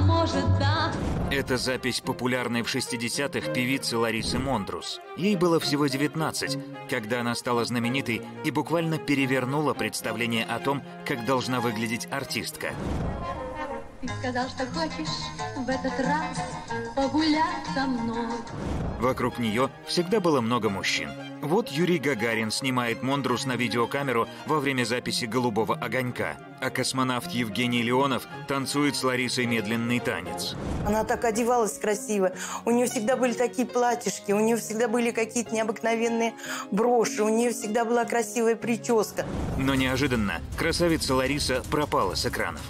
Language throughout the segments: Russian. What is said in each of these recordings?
может так. Это запись популярной в 60-х певицы Ларисы Мондрус. Ей было всего 19, когда она стала знаменитой и буквально перевернула представление о том, как должна выглядеть артистка. Ты сказал, что хочешь в этот раз погулять со мной. Вокруг нее всегда было много мужчин. Вот Юрий Гагарин снимает Мондрус на видеокамеру во время записи «Голубого огонька», а космонавт Евгений Леонов танцует с Ларисой медленный танец. Она так одевалась красиво, у нее всегда были такие платьишки, у нее всегда были какие-то необыкновенные броши, у нее всегда была красивая прическа. Но неожиданно красавица Лариса пропала с экранов.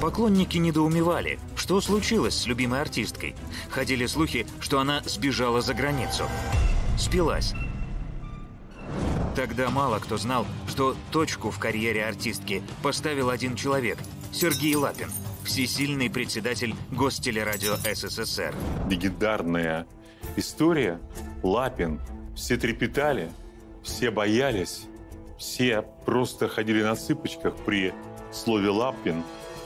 Поклонники недоумевали, что случилось с любимой артисткой. Ходили слухи, что она сбежала за границу. Спилась. Тогда мало кто знал, что точку в карьере артистки поставил один человек – Сергей Лапин, всесильный председатель Гостелерадио СССР. Легендарная история. Лапин. Все трепетали, все боялись, все просто ходили на цыпочках при слове «Лапин».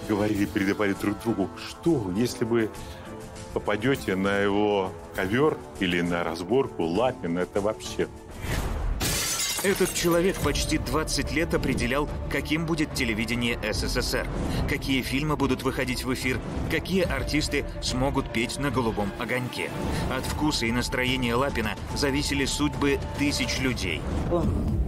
Говорили, передавали друг другу, что, если вы попадете на его ковер или на разборку, Лапин – это вообще... Этот человек почти 20 лет определял, каким будет телевидение СССР, какие фильмы будут выходить в эфир, какие артисты смогут петь на «Голубом огоньке». От вкуса и настроения Лапина зависели судьбы тысяч людей. Он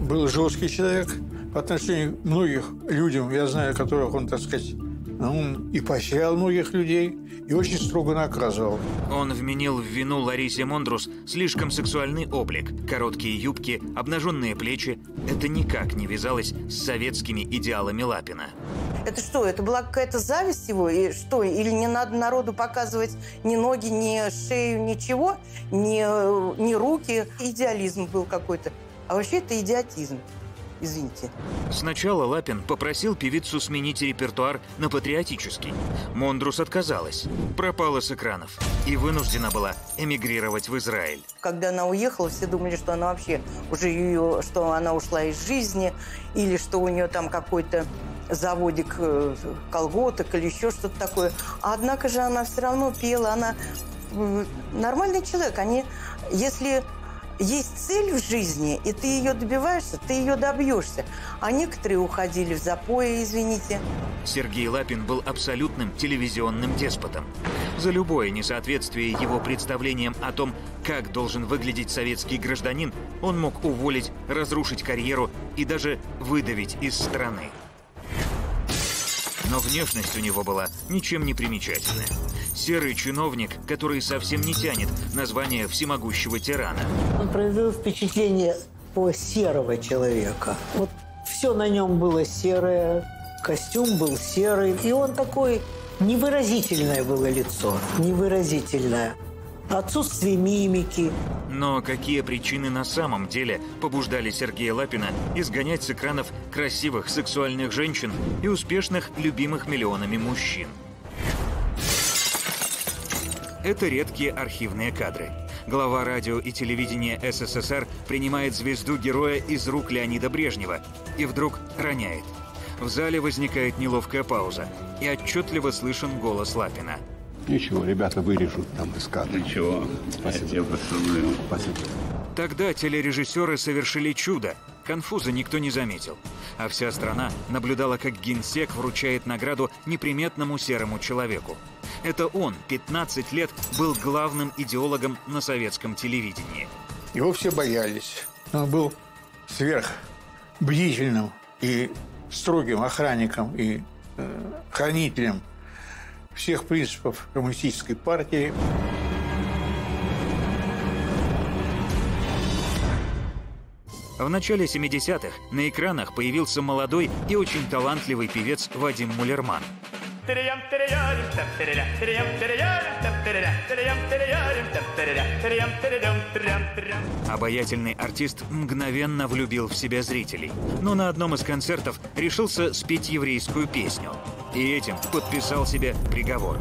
был жесткий человек по отношению к многим людям, я знаю, которых он, так сказать, он и поощрял многих людей, и очень строго наказывал. Он вменил в вину Ларисе Мондрус слишком сексуальный облик. Короткие юбки, обнаженные плечи. Это никак не вязалось с советскими идеалами Лапина. Это что, это была какая-то зависть его? И что, или не надо народу показывать ни ноги, ни шею, ничего? Ни руки? Идеализм был какой-то. А вообще это идиотизм. Извините. Сначала Лапин попросил певицу сменить репертуар на патриотический. Мондрус отказалась, пропала с экранов и вынуждена была эмигрировать в Израиль. Когда она уехала, все думали, что она вообще уже что она ушла из жизни, или что у нее там какой-то заводик колготок или еще что-то такое. Однако же она все равно пела, она нормальный человек. Если есть цель в жизни, и ты ее добиваешься, ты ее добьешься. А некоторые уходили в запои, извините. Сергей Лапин был абсолютным телевизионным деспотом. За любое несоответствие его представлениям о том, как должен выглядеть советский гражданин, он мог уволить, разрушить карьеру и даже выдавить из страны. Но внешность у него была ничем не примечательная. Серый чиновник, который совсем не тянет на звание всемогущего тирана. Он произвел впечатление по серого человека. Вот все на нем было серое, костюм был серый. И он такой, невыразительное было лицо, невыразительное. Отсутствие мимики. Но какие причины на самом деле побуждали Сергея Лапина изгонять с экранов красивых сексуальных женщин и успешных, любимых миллионами мужчин? Это редкие архивные кадры. Глава радио и телевидения СССР принимает звезду героя из рук Леонида Брежнева и вдруг роняет. В зале возникает неловкая пауза, и отчетливо слышен голос Лапина. Ничего, ребята вырежут там из кадра. Ничего. Спасибо. Спасибо. Тогда телережиссеры совершили чудо. Конфуза никто не заметил. А вся страна наблюдала, как генсек вручает награду неприметному серому человеку. Это он 15 лет был главным идеологом на советском телевидении. Его все боялись. Он был сверхбдительным и строгим охранником и хранителем всех принципов коммунистической партии. В начале 70-х на экранах появился молодой и очень талантливый певец Вадим Мулерман. Обаятельный артист мгновенно влюбил в себя зрителей, но на одном из концертов решился спеть еврейскую песню. И этим подписал себе приговор.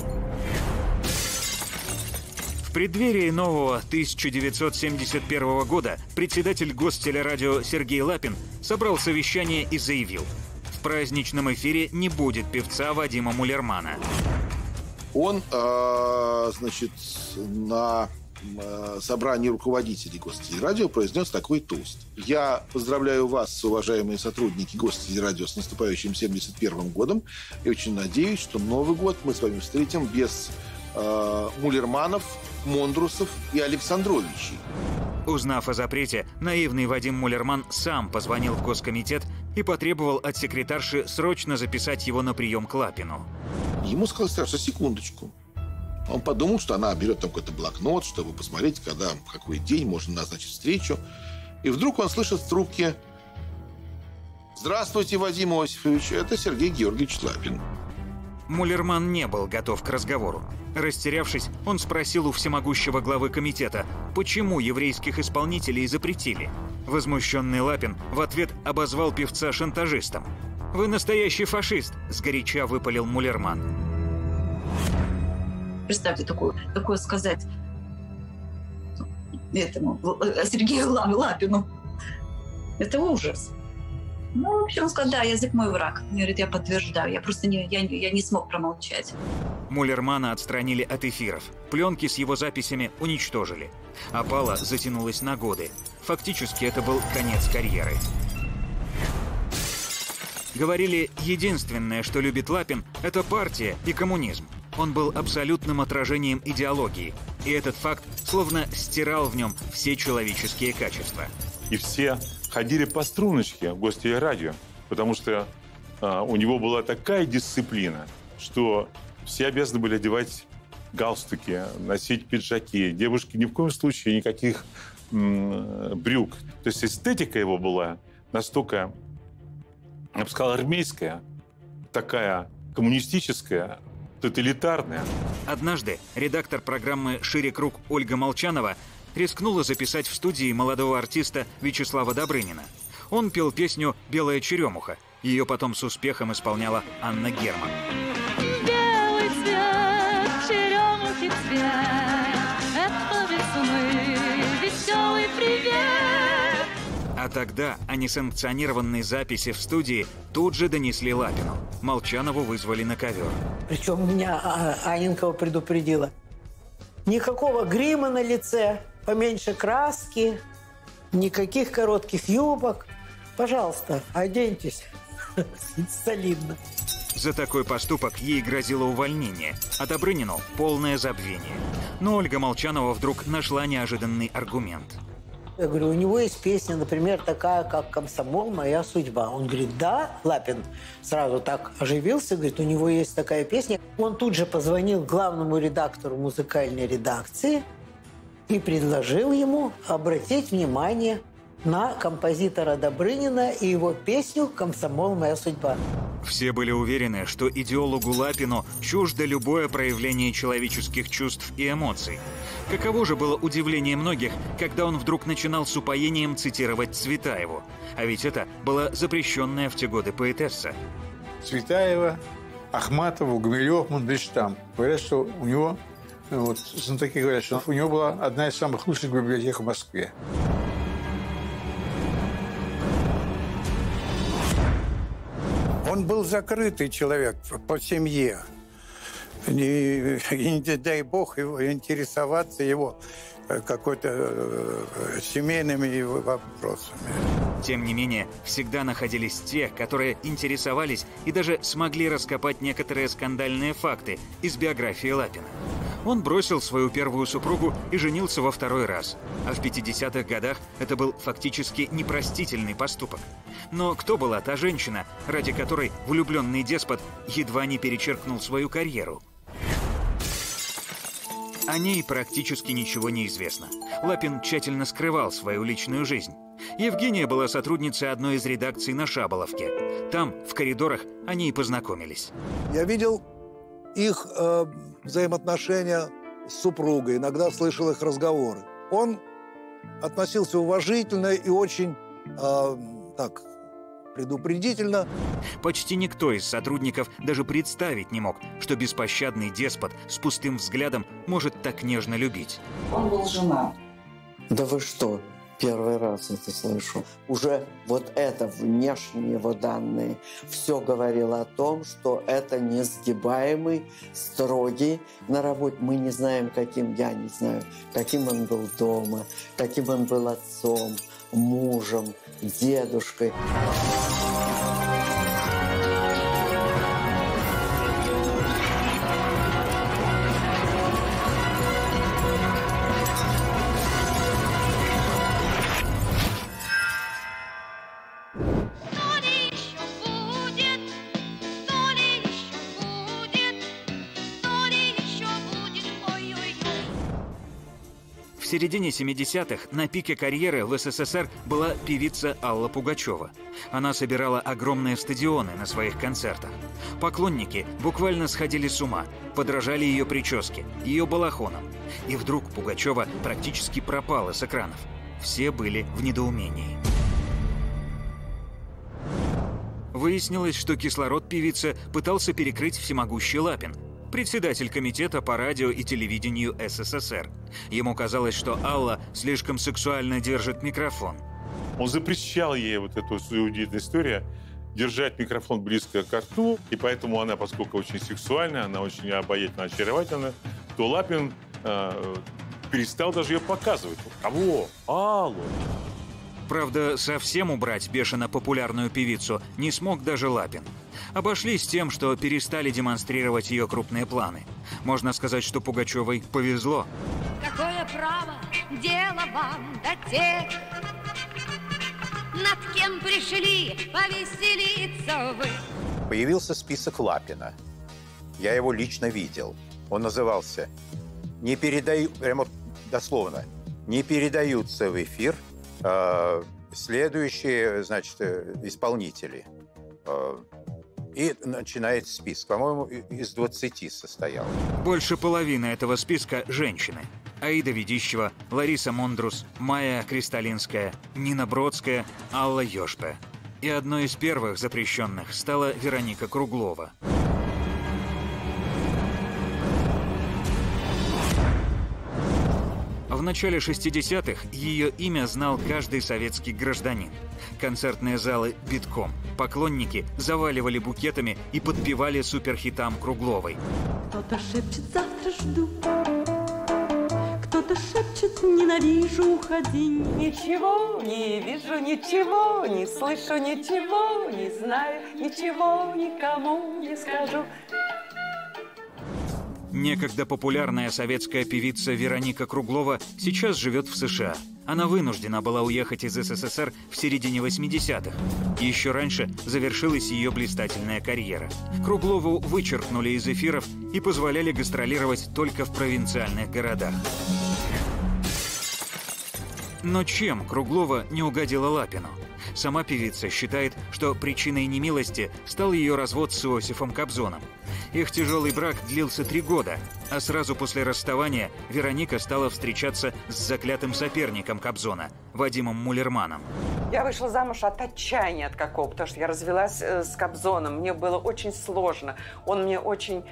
В преддверии нового 1971 года председатель Гостелерадио Сергей Лапин собрал совещание и заявил: в праздничном эфире не будет певца Вадима Мулермана. он, значит, на собрании руководителей Гостелерадио произнес такой тост. Я поздравляю вас, уважаемые сотрудники Гостелерадио, с наступающим 71-м годом. И очень надеюсь, что Новый год мы с вами встретим без Мулерманов, Мондрусов и Александровичей. Узнав о запрете, наивный Вадим Мулерман сам позвонил в Госкомитет и потребовал от секретарши срочно записать его на прием к Лапину. Ему сказал старше, секундочку. Он подумал, что она берет там какой-то блокнот, чтобы посмотреть, когда, в какой день можно назначить встречу. И вдруг он слышит в трубке: «Здравствуйте, Вадим Иосифович, это Сергей Георгиевич Лапин». Мулерман не был готов к разговору. Растерявшись, он спросил у всемогущего главы комитета, почему еврейских исполнителей запретили. Возмущенный Лапин в ответ обозвал певца шантажистом. «Вы настоящий фашист!» – сгоряча выпалил Мулерман. Представьте, такое сказать этому Сергею Лапину. Это ужас. Ну, в общем, он сказал, да, язык мой враг. Он говорит, я подтверждаю, я просто не смог промолчать. Мулермана отстранили от эфиров. Пленки с его записями уничтожили. Опала затянулась на годы. Фактически это был конец карьеры. Говорили, единственное, что любит Лапин, это партия и коммунизм. Он был абсолютным отражением идеологии, и этот факт словно стирал в нем все человеческие качества. И все ходили по струночке в Гостелерадио, потому что у него была такая дисциплина, что все обязаны были одевать галстуки, носить пиджаки, девушки ни в коем случае никаких брюк. То есть эстетика его была настолько, я бы сказал, армейская, такая коммунистическая, тоталитарная. Однажды редактор программы «Шире круг» Ольга Молчанова рискнула записать в студии молодого артиста Вячеслава Добрынина. Он пел песню «Белая черемуха». Ее потом с успехом исполняла Анна Герман. Белый цвет, черемухи цвет, это весны, веселый привет. А тогда о несанкционированной записи в студии тут же донесли Лапину. Молчанову вызвали на ковер. Причем меня Анинкова предупредила. Никакого грима на лице, поменьше краски, никаких коротких юбок. Пожалуйста, оденьтесь солидно. За такой поступок ей грозило увольнение, а Добрынину – полное забвение. Но Ольга Молчанова вдруг нашла неожиданный аргумент. Я говорю, у него есть песня, например, такая, как «Комсомол. Моя судьба». Он говорит, да, Лапин сразу так оживился, говорит, у него есть такая песня. Он тут же позвонил главному редактору музыкальной редакции и предложил ему обратить внимание на композитора Добрынина и его песню «Комсомол. Моя судьба». Все были уверены, что идеологу Лапину чуждо любое проявление человеческих чувств и эмоций. Каково же было удивление многих, когда он вдруг начинал с упоением цитировать Цветаеву. А ведь это была запрещенная в те годы поэтесса. Цветаева, Ахматову, Гумилев, Мандельштам. Говорят, что у него, знатоки говорят, что у него была одна из самых лучших библиотек в Москве. Он был закрытый человек по семье. Не дай бог интересоваться его какой-то семейными вопросами. Тем не менее, всегда находились те, которые интересовались и даже смогли раскопать некоторые скандальные факты из биографии Лапина. Он бросил свою первую супругу и женился во второй раз. А в 50-х годах это был фактически непростительный поступок. Но кто была та женщина, ради которой влюбленный деспот едва не перечеркнул свою карьеру? О ней практически ничего не известно. Лапин тщательно скрывал свою личную жизнь. Евгения была сотрудницей одной из редакций на Шаболовке. Там, в коридорах, они и познакомились. Я видел их взаимоотношения с супругой, иногда слышал их разговоры. Он относился уважительно и очень так предупредительно. Почти никто из сотрудников даже представить не мог, что беспощадный деспот с пустым взглядом может так нежно любить. Он был женат. Да вы что? первый раз это слышу. Уже вот это, внешние его данные, все говорило о том, что это несгибаемый, строгий на работе. Мы не знаем, каким, я не знаю, каким он был дома, каким он был отцом, мужем, дедушкой. В середине 70-х на пике карьеры в СССР была певица Алла Пугачева. Она собирала огромные стадионы на своих концертах. Поклонники буквально сходили с ума, подражали ее прическе, ее балахонам. И вдруг Пугачева практически пропала с экранов. Все были в недоумении. Выяснилось, что кислород певицы пытался перекрыть всемогущий Лапин, председатель комитета по радио и телевидению СССР. Ему казалось, что Алла слишком сексуально держит микрофон. Он запрещал ей вот эту удивительную историю держать микрофон близко к рту, и поэтому она, поскольку очень сексуальна, она очень обаятельна, очаровательна, то Лапин перестал даже ее показывать. Кого? Аллу. Правда, совсем убрать бешено популярную певицу не смог даже Лапин. Обошлись тем, что перестали демонстрировать ее крупные планы. Можно сказать, что Пугачевой повезло. Какое право дело вам до тех, над кем пришли повеселиться вы? Появился список Лапина. Я его лично видел. Он назывался «Не передаю», прямо дословно, «Не передаются в эфир следующие, значит, исполнители». И начинает список. По-моему, из 20 состоял. Больше половины этого списка – женщины. Аида Ведищева, Лариса Мондрус, Майя Кристаллинская, Нина Бродская, Алла Йошпе. И одной из первых запрещенных стала Вероника Круглова. В начале 60-х ее имя знал каждый советский гражданин. Концертные залы битком. Поклонники заваливали букетами и подпевали суперхитам Кругловой. Кто-то шепчет: завтра жду. Кто-то шепчет: ненавижу, уходи. Ничего не вижу, ничего не слышу, ничего не знаю, ничего никому не скажу. Некогда популярная советская певица Вероника Круглова сейчас живет в США. Она вынуждена была уехать из СССР в середине 80-х. Еще раньше завершилась ее блистательная карьера. Круглову вычеркнули из эфиров и позволяли гастролировать только в провинциальных городах. Но чем Круглова не угодила Лапину? Сама певица считает, что причиной немилости стал ее развод с Иосифом Кобзоном. Их тяжелый брак длился 3 года, а сразу после расставания Вероника стала встречаться с заклятым соперником Кобзона, Вадимом Мулерманом. Я вышла замуж от отчаяния от какого, потому что я развелась с Кобзоном. Мне было очень сложно. Он мне очень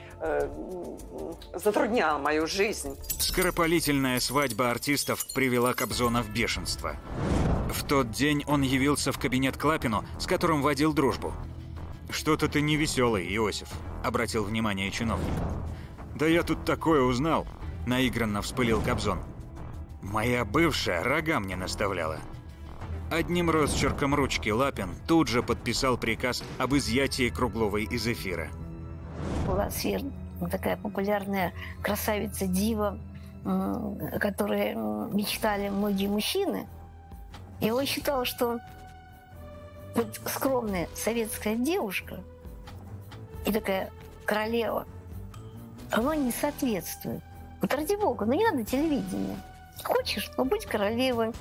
затруднял мою жизнь. Скоропалительная свадьба артистов привела Кобзона в бешенство. В тот день он явился в кабинет к Лапину, с которым водил дружбу. «Что-то ты невеселый, Иосиф», – обратил внимание чиновник. «Да я тут такое узнал», – наигранно вспылил Кобзон. «Моя бывшая рога мне наставляла». Одним росчерком ручки Лапин тут же подписал приказ об изъятии Кругловой из эфира. Была Сверд, такая популярная красавица-дива, о которой мечтали многие мужчины. И он считал, что вот скромная советская девушка и такая королева, она не соответствует. Вот ради бога, ну не надо телевидения. Хочешь, ну будь королевой,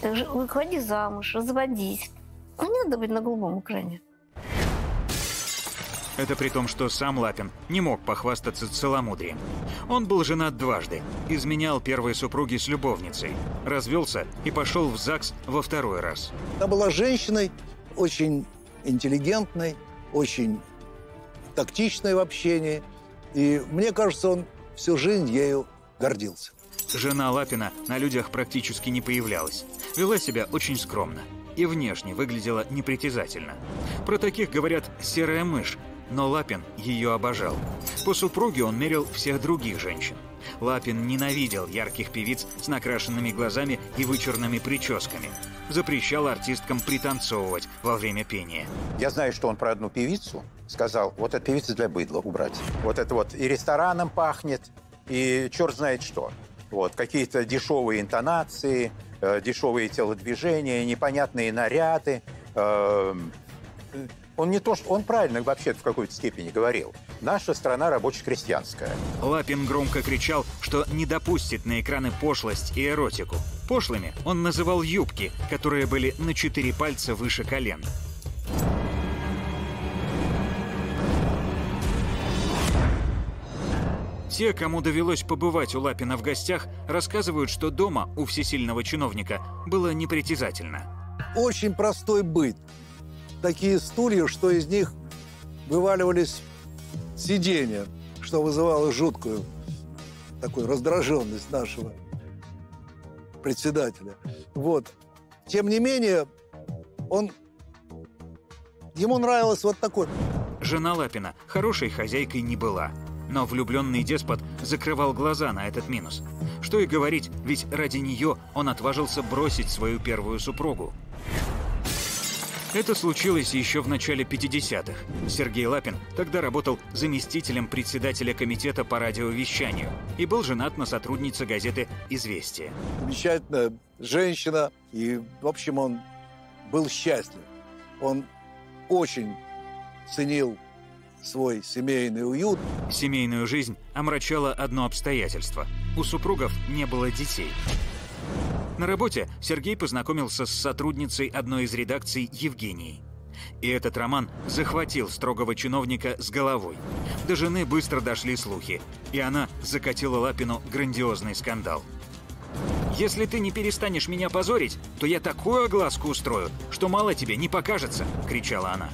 выходи замуж, разводись. Ну не надо быть на голубом экране. Это при том, что сам Лапин не мог похвастаться целомудрием. Он был женат дважды, изменял первой супруге с любовницей, развелся и пошел в ЗАГС во 2-й раз. Она была женщиной очень интеллигентной, очень тактичной в общении. И мне кажется, он всю жизнь ею гордился. Жена Лапина на людях практически не появлялась. вела себя очень скромно и внешне выглядела непритязательно. Про таких говорят «серая мышь», но Лапин ее обожал. По супруге он мерил всех других женщин. Лапин ненавидел ярких певиц с накрашенными глазами и вычурными прическами. Запрещал артисткам пританцовывать во время пения. Я знаю, что он про одну певицу сказал: вот эта певица для быдла убрать. Вот это вот и рестораном пахнет, и черт знает что. Вот, какие-то дешевые интонации, дешевые телодвижения, непонятные наряды. Он не то, что он правильно вообще в какой-то степени говорил. Наша страна рабоче-крестьянская. Лапин громко кричал, что не допустит на экраны пошлость и эротику. Пошлыми он называл юбки, которые были на 4 пальца выше колен. Те, кому довелось побывать у Лапина в гостях, рассказывают, что дома у всесильного чиновника было непритязательно. Очень простой быт. Такие стулья, что из них вываливались сиденья, что вызывало жуткую такую раздраженность нашего председателя. Вот. Тем не менее, ему нравилось вот такое. Жена Лапина хорошей хозяйкой не была. Но влюбленный деспот закрывал глаза на этот минус. Что и говорить, ведь ради нее он отважился бросить свою первую супругу. Это случилось еще в начале 50-х. Сергей Лапин тогда работал заместителем председателя комитета по радиовещанию и был женат на сотруднице газеты «Известия». Замечательная женщина, и, в общем, он был счастлив. Он очень ценил свой семейный уют. Семейную жизнь омрачало одно обстоятельство. У супругов не было детей. На работе Сергей познакомился с сотрудницей одной из редакций Евгенией. И этот роман захватил строгого чиновника с головой. До жены быстро дошли слухи, и она закатила Лапину грандиозный скандал. «Если ты не перестанешь меня позорить, то я такую огласку устрою, что мало тебе не покажется», — кричала она.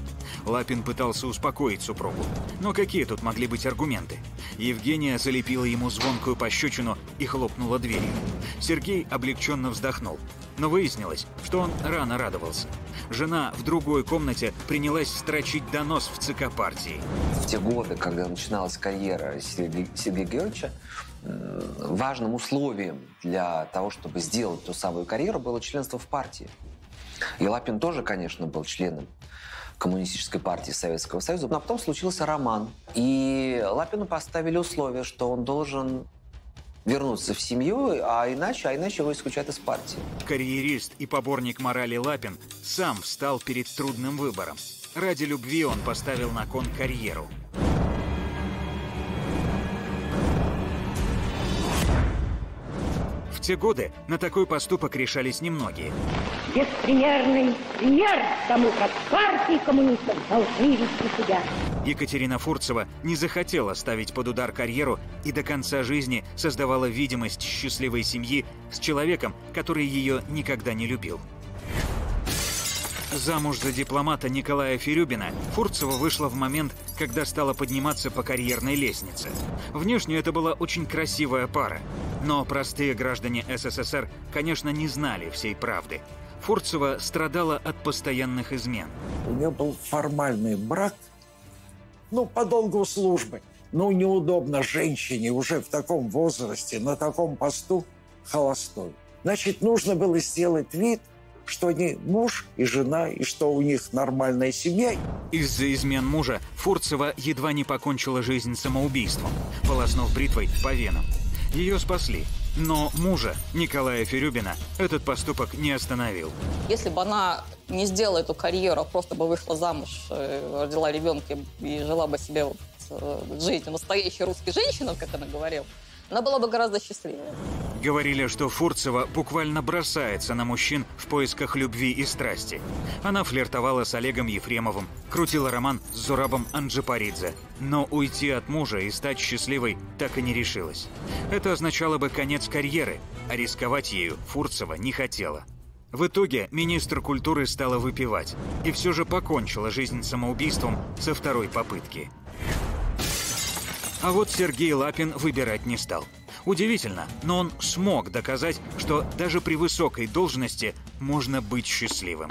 Лапин пытался успокоить супругу. Но какие тут могли быть аргументы? Евгения залепила ему звонкую пощечину и хлопнула дверью. Сергей облегченно вздохнул. Но выяснилось, что он рано радовался. Жена в другой комнате принялась строчить донос в ЦК партии. В те годы, когда начиналась карьера Сергея Георгиевича, важным условием для того, чтобы сделать ту самую карьеру, было членство в партии. И Лапин тоже, конечно, был членом Коммунистической партии Советского Союза. Но потом случился роман. И Лапину поставили условие, что он должен вернуться в семью, а иначе его исключат из партии. Карьерист и поборник морали Лапин сам встал перед трудным выбором. Ради любви он поставил на кон карьеру. В те годы на такой поступок решались немногие. Беспримерный пример тому, как партии коммунистов должны вести себя. Екатерина Фурцева не захотела ставить под удар карьеру и до конца жизни создавала видимость счастливой семьи с человеком, который ее никогда не любил. Замуж за дипломата Николая Фирюбина Фурцева вышла в момент, когда стала подниматься по карьерной лестнице. Внешне это была очень красивая пара. Но простые граждане СССР, конечно, не знали всей правды. Фурцева страдала от постоянных измен. У нее был формальный брак, по долгу службы. Неудобно женщине уже в таком возрасте, на таком посту холостой. Значит, нужно было сделать вид, что они муж и жена, и что у них нормальная семья. Из-за измен мужа Фурцева едва не покончила жизнь самоубийством, полоснув бритвой по венам. Ее спасли, но мужа, Николая Фирюбина, этот поступок не остановил. Если бы она не сделала эту карьеру, а просто бы вышла замуж, родила ребенка и жила бы себе жизнь настоящей русской женщины, как она говорила, она была бы гораздо счастливее. Говорили, что Фурцева буквально бросается на мужчин в поисках любви и страсти. Она флиртовала с Олегом Ефремовым, крутила роман с Зурабом Анджипаридзе. Но уйти от мужа и стать счастливой так и не решилась. Это означало бы конец карьеры, а рисковать ею Фурцева не хотела. В итоге министр культуры стала выпивать и все же покончила жизнь самоубийством со второй попытки. А вот Сергей Лапин выбирать не стал. Удивительно, но он смог доказать, что даже при высокой должности можно быть счастливым.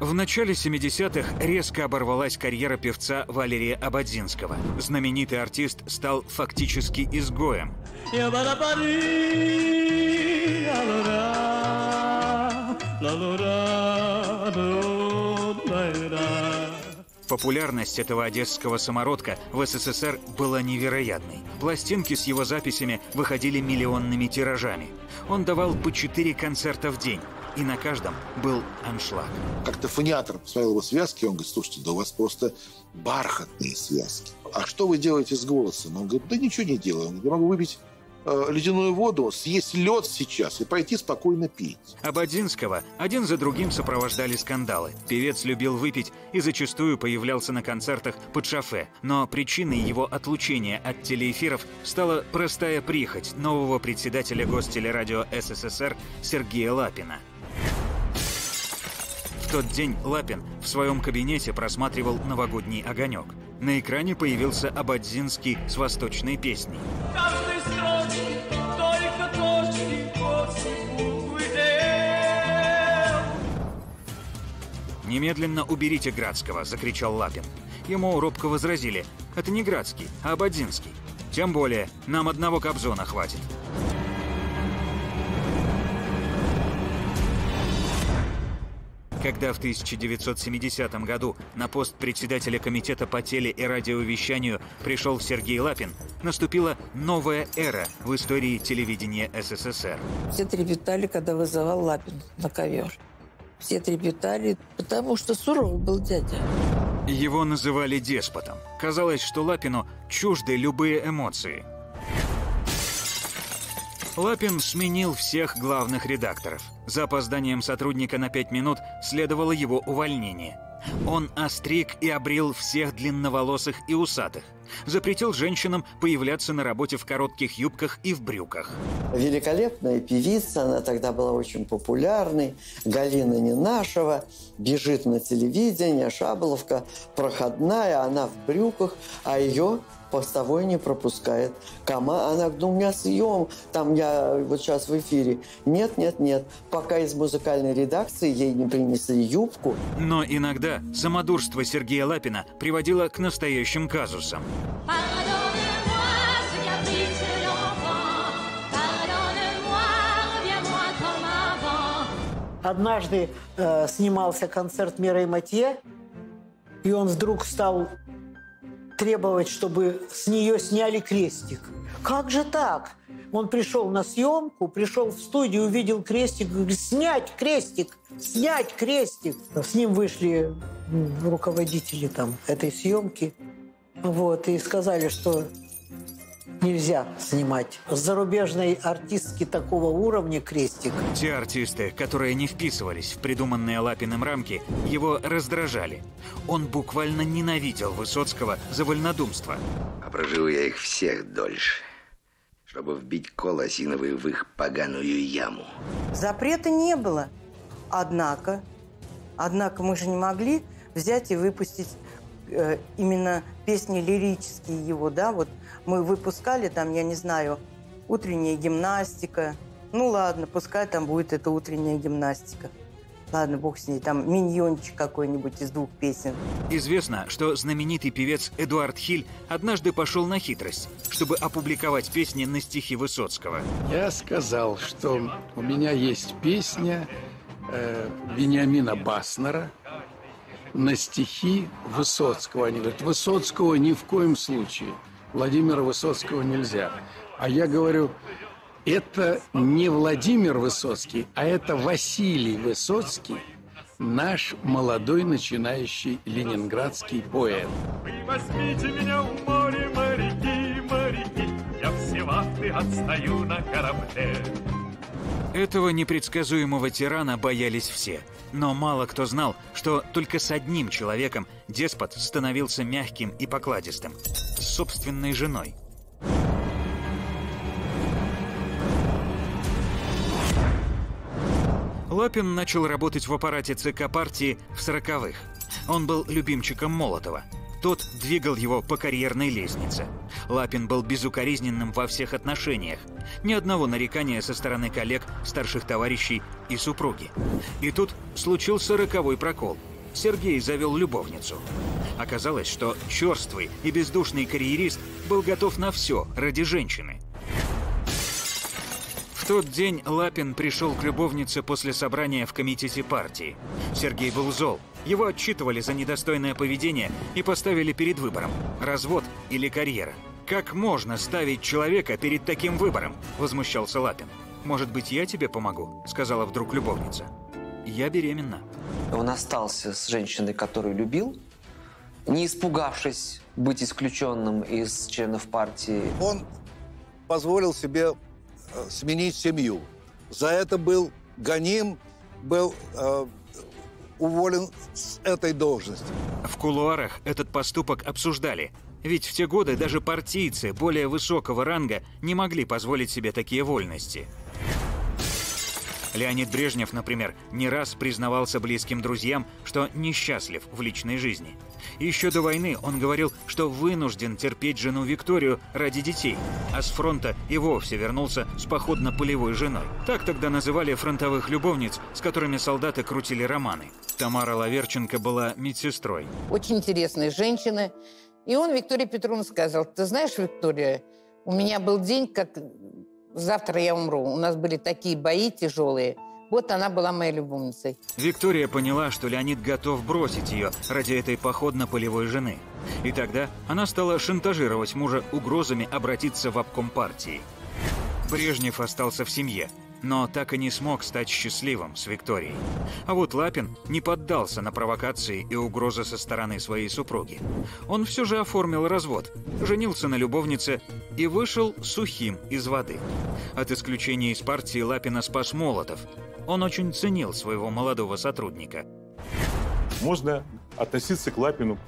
В начале 70-х резко оборвалась карьера певца Валерия Ободзинского. Знаменитый артист стал фактически изгоем. Популярность этого одесского самородка в СССР была невероятной. Пластинки с его записями выходили миллионными тиражами. Он давал по 4 концерта в день. И на каждом был аншлаг. Как-то фониатор посмотрел его связки, он говорит: слушайте, да у вас просто бархатные связки. А что вы делаете с голосом? Он говорит: да ничего не делаю. Он говорит: я могу выбить ледяную воду, съесть лед сейчас и пойти спокойно пить. Ободзинского один за другим сопровождали скандалы. Певец любил выпить и зачастую появлялся на концертах под шофе. Но причиной его отлучения от телеэфиров стала простая прихоть нового председателя Гостелерадио СССР Сергея Лапина. В тот день Лапин в своем кабинете просматривал «Новогодний огонек». На экране появился Ободзинский с восточной песней. «Немедленно уберите Градского», — закричал Лапин. Ему робко возразили: это не Градский, а Ободзинский. Тем более, нам одного Кобзона хватит. Когда в 1970 году на пост председателя комитета по теле- и радиовещанию пришел Сергей Лапин, наступила новая эра в истории телевидения СССР. Все трепетали, когда вызывал Лапин на ковер. Все трепетали, потому что суров был дядя. Его называли деспотом. Казалось, что Лапину чужды любые эмоции. Лапин сменил всех главных редакторов. За опозданием сотрудника на 5 минут следовало его увольнение. Он остриг и обрил всех длинноволосых и усатых. Запретил женщинам появляться на работе в коротких юбках и в брюках. Великолепная певица, она тогда была очень популярной, Галина Ненашева, бежит на телевидение, шаболовка проходная, она в брюках, а ее постовой не пропускает. Она говорит: ну, у меня съем, там я вот сейчас в эфире. Нет, нет, нет. Пока из музыкальной редакции ей не принесли юбку. Но иногда самодурство Сергея Лапина приводило к настоящим казусам. Однажды снимался концерт Мирей Матье, и он вдруг стал требовать, чтобы с нее сняли крестик. Как же так? Он пришел на съемку, пришел в студию, увидел крестик, говорит: снять крестик, снять крестик. С ним вышли руководители там этой съемки, вот, и сказали, что нельзя снимать с зарубежной артистки такого уровня крестик. Те артисты, которые не вписывались в придуманные Лапиным рамки, его раздражали. Он буквально ненавидел Высоцкого за вольнодумство. А прожил я их всех дольше, чтобы вбить кол осиновый в их поганую яму. Запрета не было. Однако мы же не могли взять и выпустить именно песни лирические его, да, вот. Мы выпускали там, я не знаю, «Утренняя гимнастика». Ну ладно, пускай там будет эта «Утренняя гимнастика». Ладно, бог с ней, там миньончик какой-нибудь из двух песен. Известно, что знаменитый певец Эдуард Хиль однажды пошел на хитрость, чтобы опубликовать песни на стихи Высоцкого. Я сказал, что у меня есть песня Вениамина Басснера на стихи Высоцкого. Они говорят: Высоцкого ни в коем случае. Владимира Высоцкого нельзя. А я говорю: это не Владимир Высоцкий, а это Василий Высоцкий, наш молодой начинающий ленинградский поэт. Вы возьмите меня в море, моряки, моряки, я все вахты отстаю на корабле. Этого непредсказуемого тирана боялись все. Но мало кто знал, что только с одним человеком деспот становился мягким и покладистым – с собственной женой. Лапин начал работать в аппарате ЦК партии в 40-х. Он был любимчиком Молотова. Тот двигал его по карьерной лестнице. Лапин был безукоризненным во всех отношениях. Ни одного нарекания со стороны коллег, старших товарищей и супруги. И тут случился роковой прокол. Сергей завел любовницу. Оказалось, что черствый и бездушный карьерист был готов на все ради женщины. В тот день Лапин пришел к любовнице после собрания в комитете партии. Сергей был зол. Его отчитывали за недостойное поведение и поставили перед выбором – развод или карьера. «Как можно ставить человека перед таким выбором?» – возмущался Лапин. «Может быть, я тебе помогу?» – сказала вдруг любовница. «Я беременна». Он остался с женщиной, которую любил, не испугавшись быть исключенным из членов партии. Он позволил себе сменить семью. За это был гоним, был... уволен с этой должности. В кулуарах этот поступок обсуждали, ведь в те годы даже партийцы более высокого ранга не могли позволить себе такие вольности. Леонид Брежнев, например, не раз признавался близким друзьям, что несчастлив в личной жизни. Еще до войны он говорил, что вынужден терпеть жену Викторию ради детей, а с фронта и вовсе вернулся с походно-полевой женой. Так тогда называли фронтовых любовниц, с которыми солдаты крутили романы. Тамара Лаверченко была медсестрой. Очень интересная женщина. И он Виктории Петровне сказал: «Ты знаешь, Виктория, у меня был день, как... завтра я умру. У нас были такие бои тяжелые. Вот она была моей любовницей». Виктория поняла, что Леонид готов бросить ее ради этой походно-полевой жены. И тогда она стала шантажировать мужа угрозами обратиться в обком партии. Брежнев остался в семье, но так и не смог стать счастливым с Викторией. А вот Лапин не поддался на провокации и угрозы со стороны своей супруги. Он все же оформил развод, женился на любовнице и вышел сухим из воды. От исключения из партии Лапина спас Молотов. Он очень ценил своего молодого сотрудника. Можно относиться к Лапину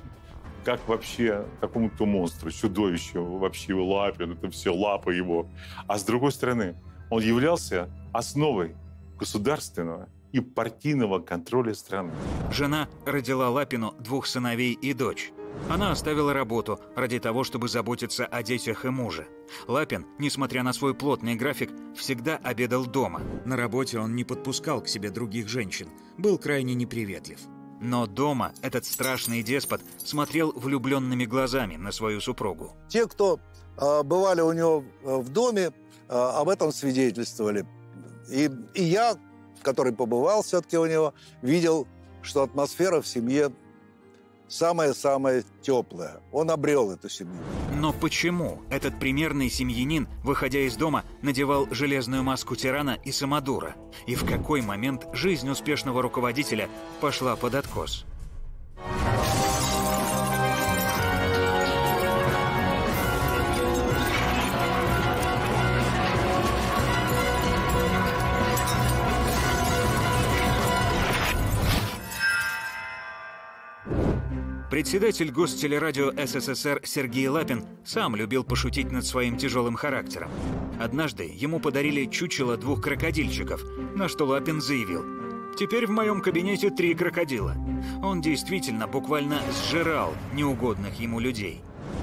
как вообще к какому-то монстру, чудовищу, вообще Лапин, это все лапы его. А с другой стороны, он являлся основой государственного и партийного контроля страны. Жена родила Лапину двух сыновей и дочь. Она оставила работу ради того, чтобы заботиться о детях и муже. Лапин, несмотря на свой плотный график, всегда обедал дома. На работе он не подпускал к себе других женщин, был крайне неприветлив. Но дома этот страшный деспот смотрел влюбленными глазами на свою супругу. Те, кто бывали у него в доме, об этом свидетельствовали. И я, который побывал все-таки у него, видел, что атмосфера в семье самое-самое теплое. Он обрел эту семью. Но почему этот примерный семьянин, выходя из дома, надевал железную маску тирана и самодура? И в какой момент жизнь успешного руководителя пошла под откос? Председатель Гостелерадио СССР Сергей Лапин сам любил пошутить над своим тяжелым характером. Однажды ему подарили чучело двух крокодильчиков, на что Лапин заявил: «Теперь в моем кабинете 3 крокодила». Он действительно буквально сжирал неугодных ему людей.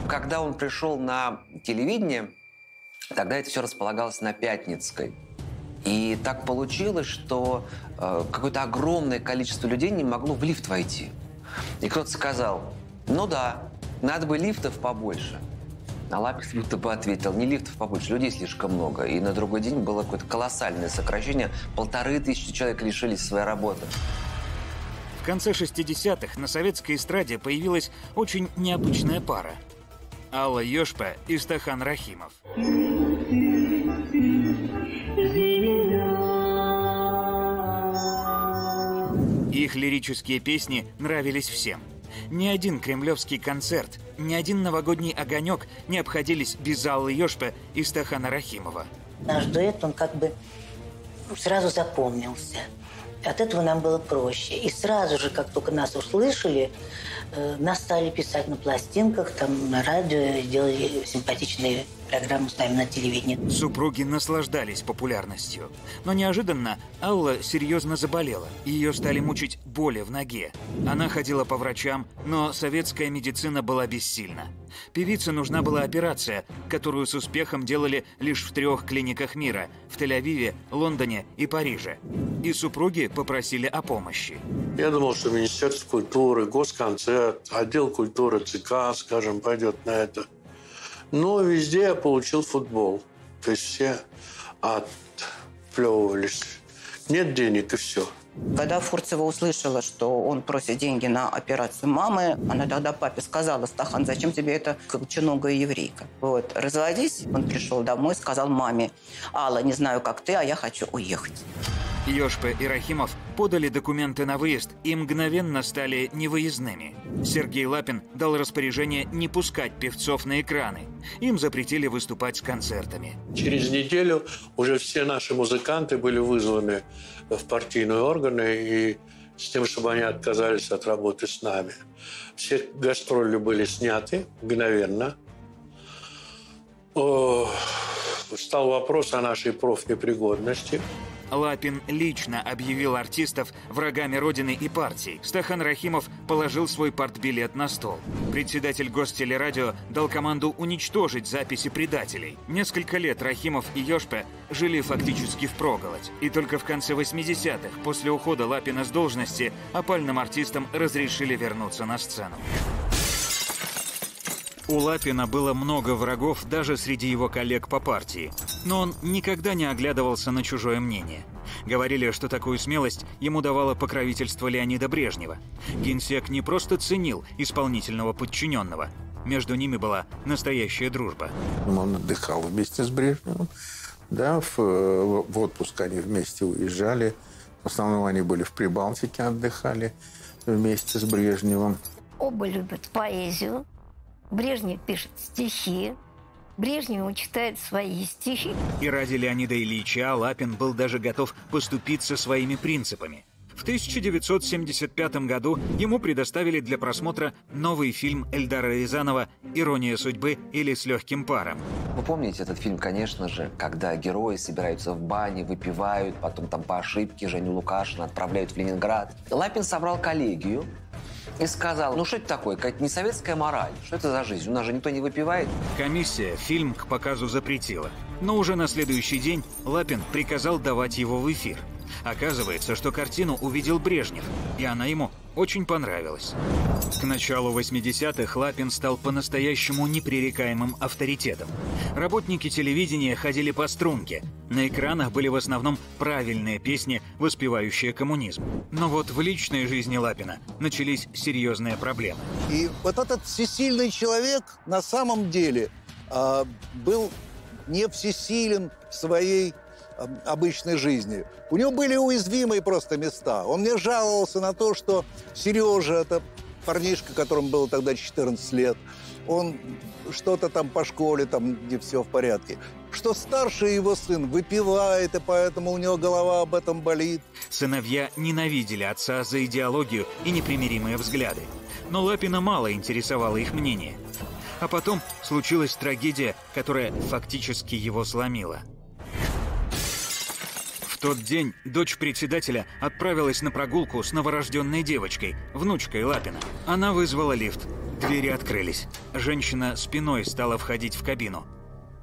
Когда он пришел на телевидение, тогда это все располагалось на Пятницкой. И так получилось, что какое-то огромное количество людей не могло в лифт войти. И кто-то сказал: «Ну да, надо бы лифтов побольше». А Лапин будто бы ответил: «Не лифтов побольше, людей слишком много». И на другой день было какое-то колоссальное сокращение. 1500 человек лишились своей работы. В конце 60-х на советской эстраде появилась очень необычная пара. Алла Йошпе и Стахан Рахимов. Их лирические песни нравились всем. Ни один кремлевский концерт, ни один новогодний огонек не обходились без Аллы Йошпе и Стахана Рахимова. Наш дуэт, он как бы сразу запомнился. От этого нам было проще. И сразу же, как только нас услышали, нас стали писать на пластинках, там, на радио, делали симпатичные программу ставим на телевидении. Супруги наслаждались популярностью. Но неожиданно Алла серьезно заболела, и ее стали мучить боли в ноге. Она ходила по врачам, но советская медицина была бессильна. Певице нужна была операция, которую с успехом делали лишь в 3 клиниках мира – в Тель-Авиве, Лондоне и Париже. И супруги попросили о помощи. Я думал, что Министерство культуры, Госконцерт, отдел культуры ЦК, скажем, пойдет на это. Но везде я получил футбол. То есть все отплевывались. Нет денег и все. Когда Фурцева услышала, что он просит деньги на операцию мамы, она тогда папе сказала: «Стахан, зачем тебе эта колченогая еврейка? Вот, разводись». Он пришел домой, сказал маме: «Алла, не знаю, как ты, а я хочу уехать». Йошпе и Рахимов подали документы на выезд и мгновенно стали невыездными. Сергей Лапин дал распоряжение не пускать певцов на экраны. Им запретили выступать с концертами. Через неделю уже все наши музыканты были вызваны в партийные органы и с тем, чтобы они отказались от работы с нами. Все гастроли были сняты мгновенно. Стал вопрос о нашей профнепригодности. Лапин лично объявил артистов врагами Родины и партии. Стахан Рахимов положил свой партбилет на стол. Председатель Гостелерадио дал команду уничтожить записи предателей. Несколько лет Рахимов и Йошпе жили фактически впроголодь. И только в конце 80-х, после ухода Лапина с должности, опальным артистам разрешили вернуться на сцену. У Лапина было много врагов даже среди его коллег по партии. Но он никогда не оглядывался на чужое мнение. Говорили, что такую смелость ему давало покровительство Леонида Брежнева. Генсек не просто ценил исполнительного подчиненного. Между ними была настоящая дружба. Он отдыхал вместе с Брежневым. Да, в отпуск они вместе уезжали. В основном они были в Прибалтике, отдыхали вместе с Брежневым. Оба любят поэзию. Брежнев пишет стихи, Брежнев читает свои стихи. И ради Леонида Ильича Лапин был даже готов поступиться своими принципами. В 1975 году ему предоставили для просмотра новый фильм Эльдара Рязанова «Ирония судьбы» или «С легким паром». Вы помните этот фильм, конечно же, когда герои собираются в бане, выпивают, потом там по ошибке Женю Лукашина отправляют в Ленинград. Лапин собрал коллегию и сказал: ну что это такое, какая-то несоветская мораль, что это за жизнь, у нас же никто не выпивает. Комиссия фильм к показу запретила, но уже на следующий день Лапин приказал давать его в эфир. Оказывается, что картину увидел Брежнев, и она ему очень понравилась. К началу 80-х Лапин стал по-настоящему непререкаемым авторитетом. Работники телевидения ходили по струнке. На экранах были в основном правильные песни, воспевающие коммунизм. Но вот в личной жизни Лапина начались серьезные проблемы. И вот этот всесильный человек на самом деле был не всесилен в своей обычной жизни. У него были уязвимые просто места. Он мне жаловался на то, что Сережа, это парнишка, которому было тогда 14 лет, он что-то там по школе, там не все в порядке. Что старший его сын выпивает, и поэтому у него голова об этом болит. Сыновья ненавидели отца за идеологию и непримиримые взгляды. Но Лапина мало интересовало их мнение. А потом случилась трагедия, которая фактически его сломила. В тот день дочь председателя отправилась на прогулку с новорожденной девочкой, внучкой Лапина. Она вызвала лифт. Двери открылись. Женщина спиной стала входить в кабину.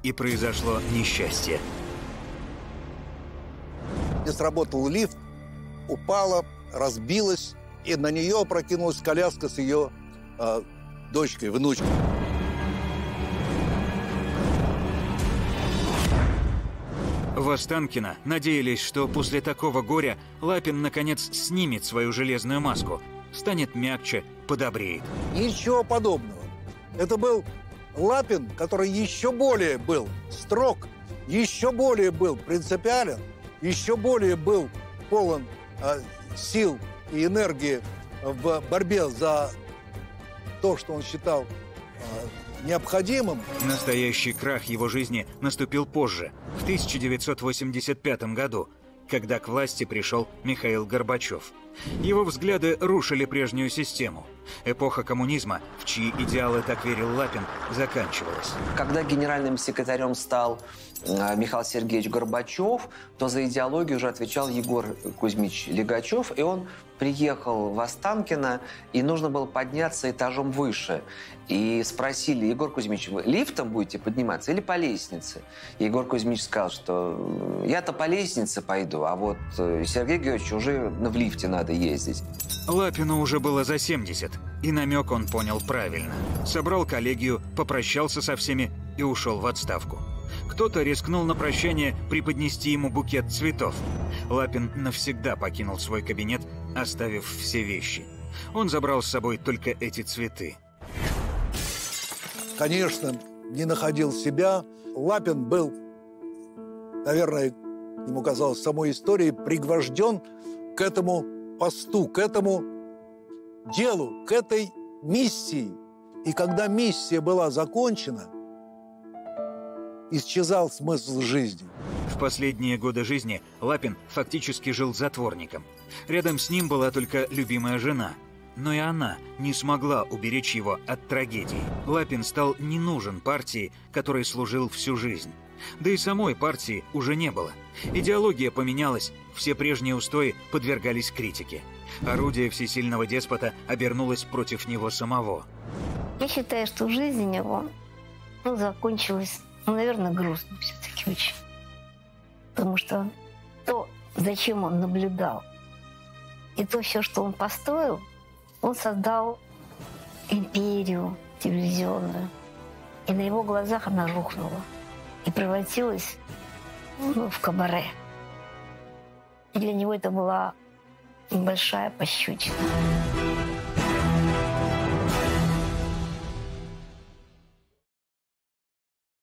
И произошло несчастье. Не сработал лифт, упала, разбилась, и на нее опрокинулась коляска с ее дочкой, внучкой. В Останкино надеялись, что после такого горя Лапин наконец снимет свою железную маску, станет мягче, подобреет. Ничего подобного. Это был Лапин, который еще более был строг, еще более был принципиален, еще более был полон сил и энергии в борьбе за то, что он считал необходимым. Настоящий крах его жизни наступил позже, в 1985 году, когда к власти пришел Михаил Горбачев. Его взгляды рушили прежнюю систему. Эпоха коммунизма, в чьи идеалы так верил Лапин, заканчивалась. Когда генеральным секретарем стал Михаил Сергеевич Горбачев, то за идеологию уже отвечал Егор Кузьмич Лигачев, и он приехал в Останкино, и нужно было подняться этажом выше. И спросили: Егор Кузьмич, вы лифтом будете подниматься или по лестнице? И Егор Кузьмич сказал, что я-то по лестнице пойду, а вот Сергею Георгиевичу уже в лифте надо ездить. Лапину уже было за 70, и намек он понял правильно. Собрал коллегию, попрощался со всеми и ушел в отставку. Кто-то рискнул на прощание преподнести ему букет цветов. Лапин навсегда покинул свой кабинет, оставив все вещи. Он забрал с собой только эти цветы. Конечно, не находил себя. Лапин был, наверное, ему казалось, самой историей пригвожден к этому посту, к этому делу, к этой миссии. И когда миссия была закончена, исчезал смысл жизни. В последние годы жизни Лапин фактически жил затворником. Рядом с ним была только любимая жена. Но и она не смогла уберечь его от трагедии. Лапин стал не нужен партии, которой служил всю жизнь. Да и самой партии уже не было. Идеология поменялась, все прежние устои подвергались критике. Орудие всесильного деспота обернулось против него самого. Я считаю, что жизнь его закончилась. Ну, наверное, грустно все-таки очень. Потому что то, зачем он наблюдал, и то все, что он построил, он создал империю телевизионную. И на его глазах она рухнула и превратилась в кабаре. И для него это была небольшая пощечина.